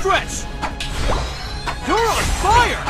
Stretch! You're on fire!